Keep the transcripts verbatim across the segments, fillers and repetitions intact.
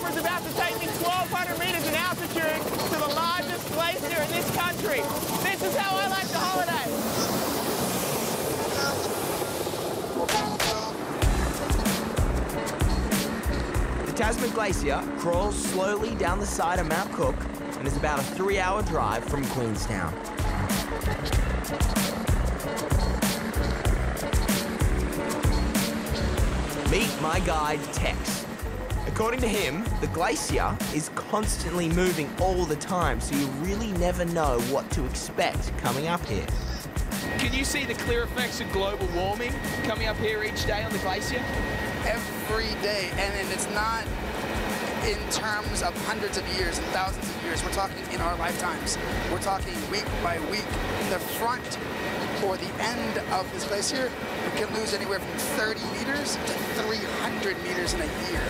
Hopper's about to take me twelve hundred meters in altitude to the largest glacier in this country. This is how I like to holiday. The Tasman Glacier crawls slowly down the side of Mount Cook and is about a three-hour drive from Queenstown. Meet my guide, Tex. According to him, the glacier is constantly moving all the time, so you really never know what to expect coming up here. Can you see the clear effects of global warming coming up here each day on the glacier? Every day, and, and it's not in terms of hundreds of years and thousands of years. We're talking in our lifetimes. We're talking week by week. The front or the end of this glacier, we can lose anywhere from thirty meters to three hundred meters in a year.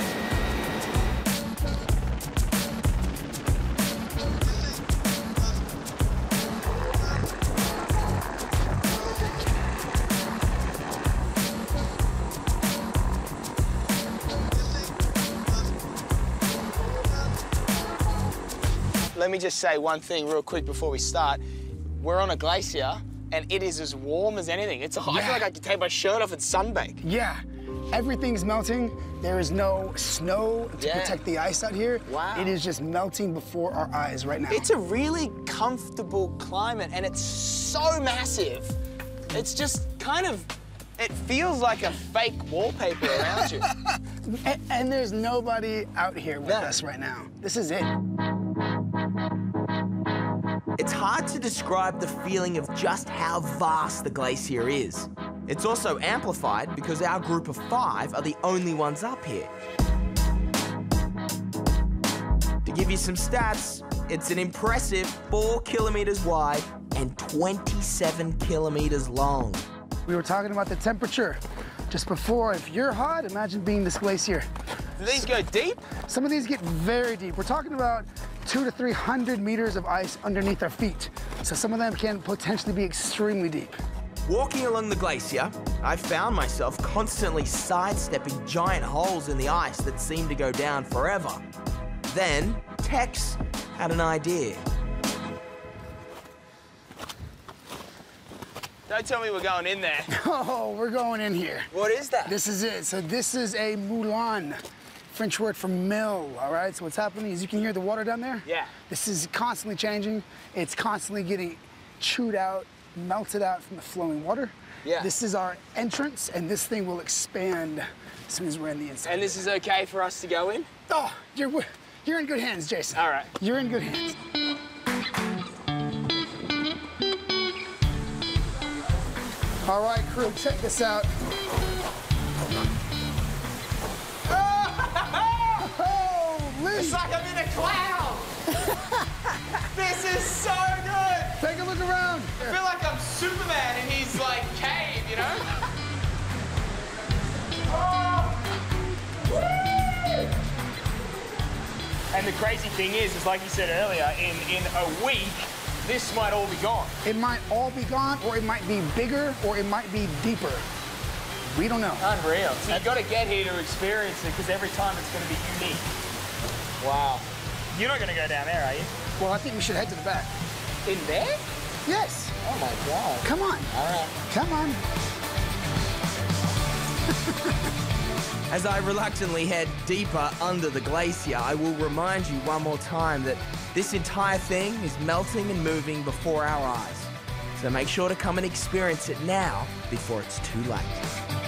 Let me just say one thing real quick before we start. We're on a glacier, and it is as warm as anything. It's. A, yeah. I feel like I could take my shirt off and sunbake. Yeah, everything's melting. There is no snow to yeah. protect the ice out here. Wow. It is just melting before our eyes right now. It's a really comfortable climate, and it's so massive. It's just kind of, it feels like a fake wallpaper around you. And, and there's nobody out here with no. us right now. This is it. It's hard to describe the feeling of just how vast the glacier is. It's also amplified because our group of five are the only ones up here. To give you some stats, it's an impressive four kilometers wide and twenty-seven kilometers long. We were talking about the temperature just before. If you're hot, imagine being this glacier. Do these go deep? Some of these get very deep. We're talking about two to three hundred meters of ice underneath our feet. So some of them can potentially be extremely deep. Walking along the glacier, I found myself constantly sidestepping giant holes in the ice that seemed to go down forever. Then Tex had an idea. Don't tell me we're going in there. No, we're going in here. What is that? This is it. So this is a moulin. French word for mill, all right? So what's happening is you can hear the water down there. Yeah. This is constantly changing. It's constantly getting chewed out, melted out from the flowing water. Yeah. This is our entrance, and this thing will expand as soon as we're in the inside. And this is okay for us to go in? Oh, you're, you're in good hands, Jason. All right. You're in good hands. All right, crew, check this out. It's like I'm in a cloud. This is so good. Take a look around. I feel like I'm Superman and he's like cave, you know? Oh. And the crazy thing is, is like you said earlier, in, in a week, this might all be gone. It might all be gone, or it might be bigger, or it might be deeper. We don't know. Unreal. So you've got to get here to experience it, because every time it's going to be unique. Wow. You're not going to go down there, are you? Well, I think we should head to the back. In there? Yes. Oh, my God. Come on. All right. Come on. As I reluctantly head deeper under the glacier, I will remind you one more time that this entire thing is melting and moving before our eyes. So make sure to come and experience it now before it's too late.